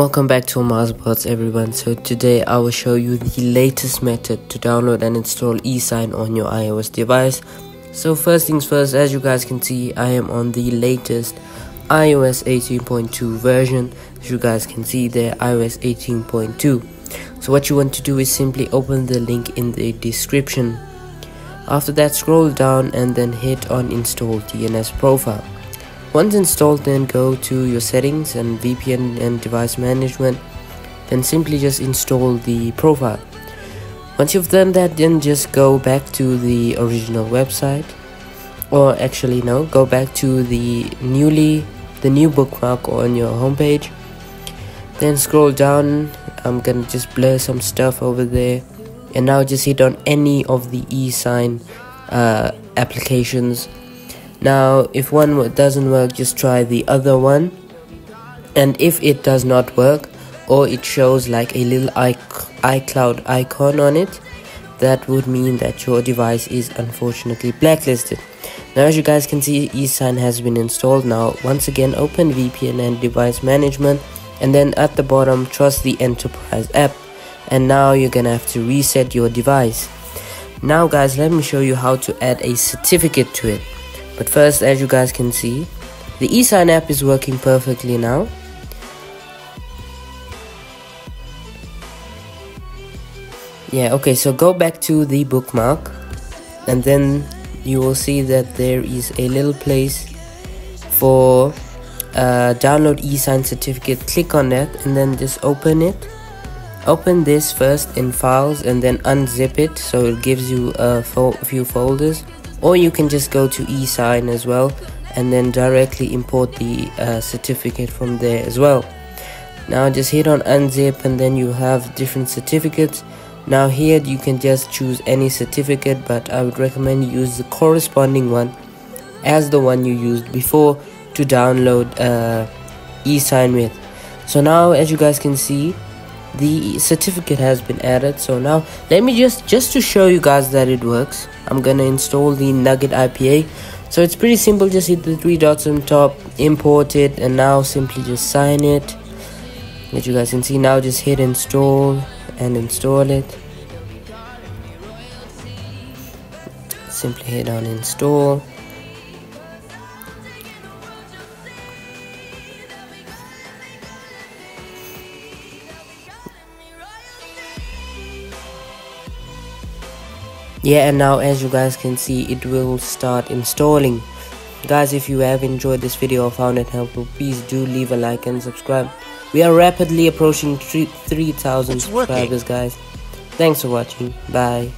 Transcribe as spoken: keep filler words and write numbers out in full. Welcome back to Amaazbots, everyone. So today I will show you the latest method to download and install eSign on your iOS device. So first things first, as you guys can see, I am on the latest iOS eighteen point two version. As you guys can see there, iOS eighteen point two. So what you want to do is simply open the link in the description. After that, scroll down and then hit on install D N S profile. Once installed, then go to your settings and V P N and device management, then simply just install the profile. Once you've done that, then just go back to the original website, or actually no, go back to the newly the new bookmark on your homepage, then scroll down. I'm gonna just blur some stuff over there, and now just hit on any of the eSign uh, applications. Now if one doesn't work, just try the other one, and if it does not work or it shows like a little iCloud icon on it, that would mean that your device is unfortunately blacklisted. Now as you guys can see, eSign has been installed. Now once again, open V P N and device management, and then at the bottom, trust the enterprise app, and now you're gonna have to reset your device. Now guys, let me show you how to add a certificate to it. But first, as you guys can see, the eSign app is working perfectly now. Yeah, okay, so go back to the bookmark, and then you will see that there is a little place for uh, download eSign certificate. Click on that and then just open it. Open this first in files and then unzip it, so it gives you a fo- few folders. Or you can just go to eSign as well and then directly import the uh, certificate from there as well. Now just hit on unzip and then you have different certificates. Now here you can just choose any certificate, but I would recommend you use the corresponding one as the one you used before to download uh, eSign with. So now as you guys can see, the certificate has been added. So now let me just just to show you guys that it works, I'm gonna install the nugget I P A. So it's pretty simple, just hit the three dots on top, import it, and now simply just sign it. As you guys can see, now just hit install and install it. Simply hit on install. Yeah, and now as you guys can see, it will start installing. Guys, if you have enjoyed this video or found it helpful, please do leave a like and subscribe. We are rapidly approaching three thousand subscribers, guys. Thanks for watching. Bye.